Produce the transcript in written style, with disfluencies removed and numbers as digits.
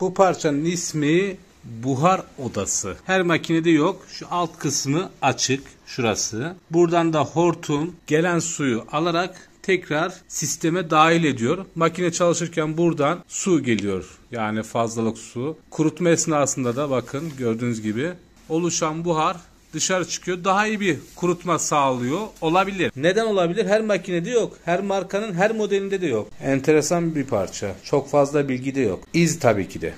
Bu parçanın ismi buhar odası. Her makinede yok. Şu alt kısmı açık. Şurası. Buradan da hortum gelen suyu alarak tekrar sisteme dahil ediyor. Makine çalışırken buradan su geliyor. Yani fazlalık su. Kurutma esnasında da bakın gördüğünüz gibi oluşan buhar dışarı çıkıyor. Daha iyi bir kurutma sağlıyor. Olabilir. Neden olabilir? Her makinede yok. Her markanın her modelinde de yok. Enteresan bir parça. Çok fazla bilgi de yok. İz tabii ki de.